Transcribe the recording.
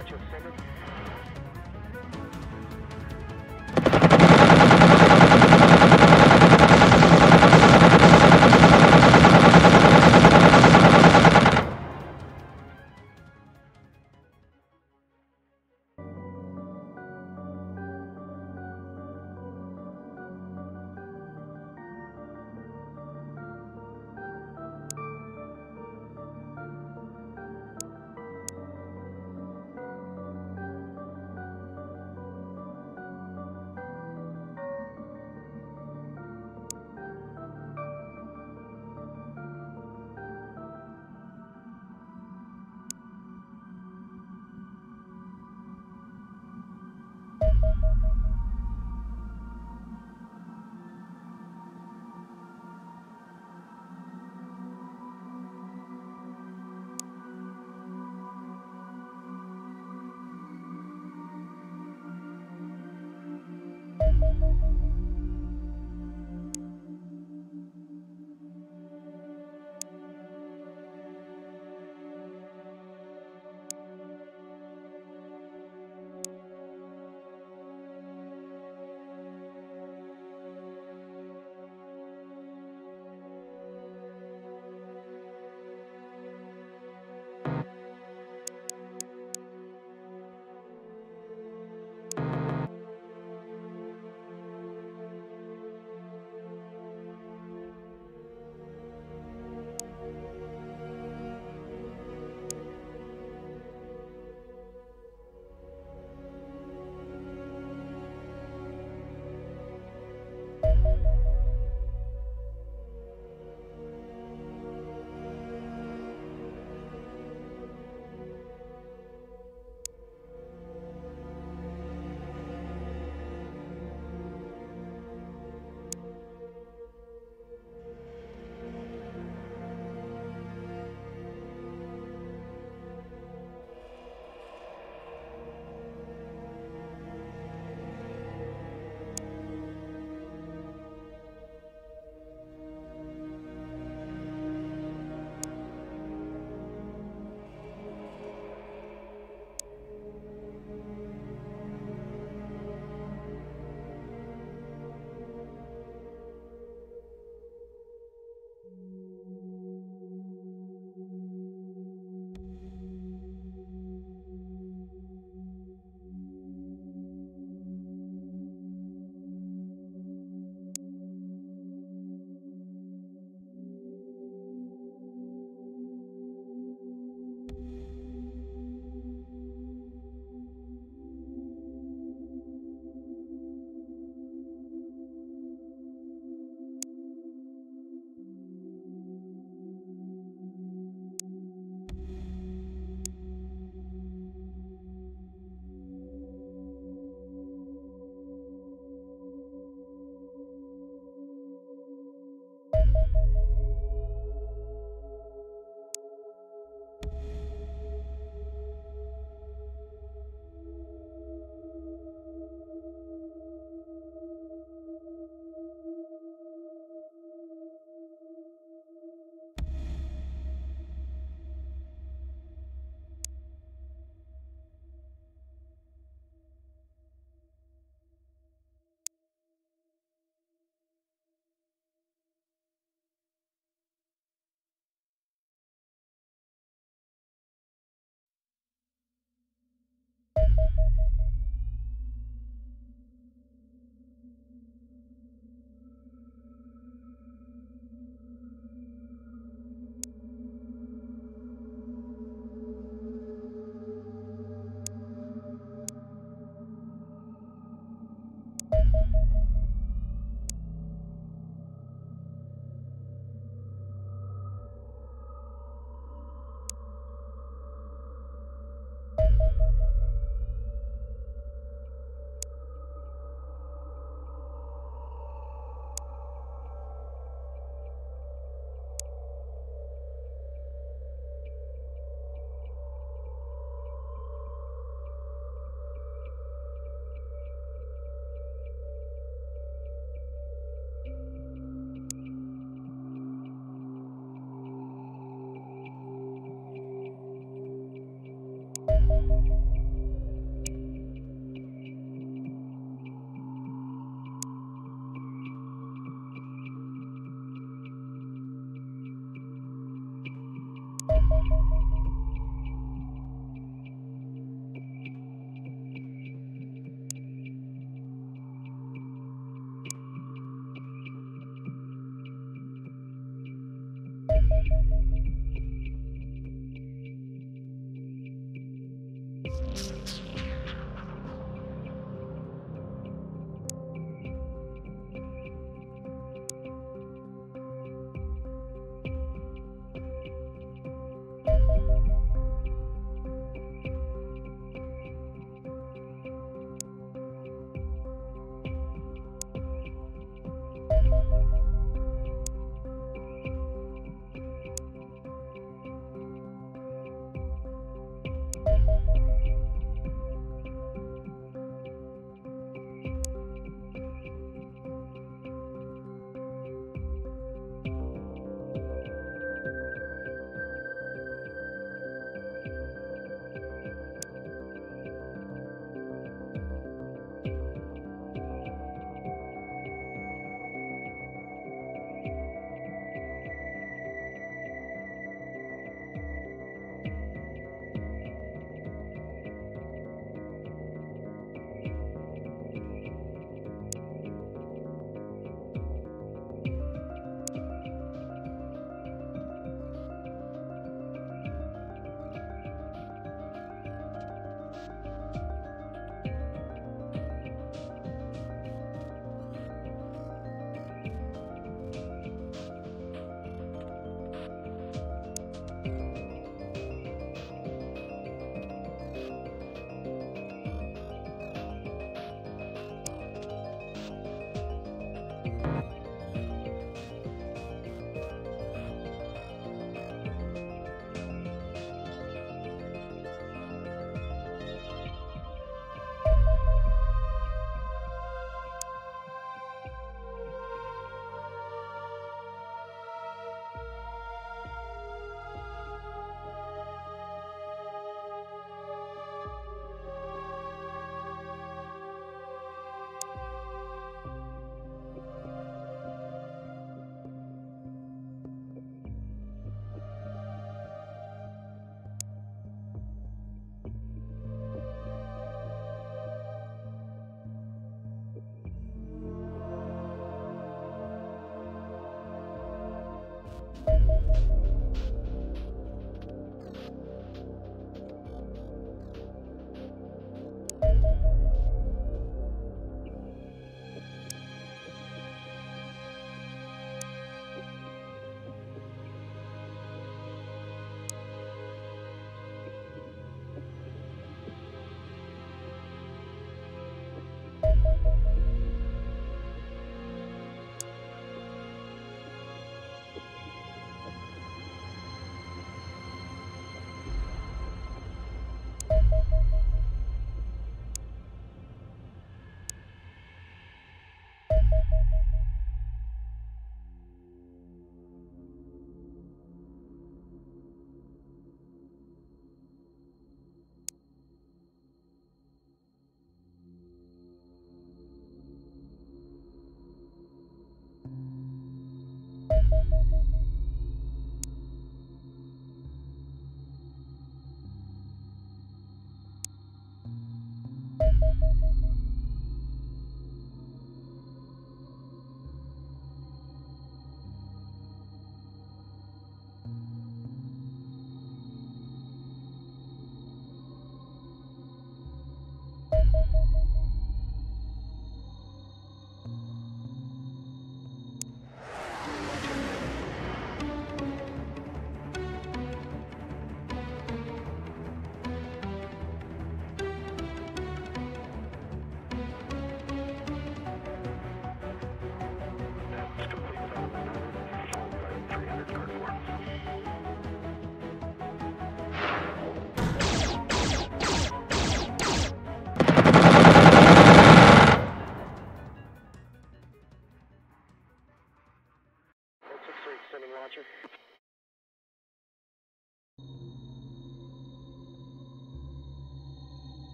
Roger, affirmative.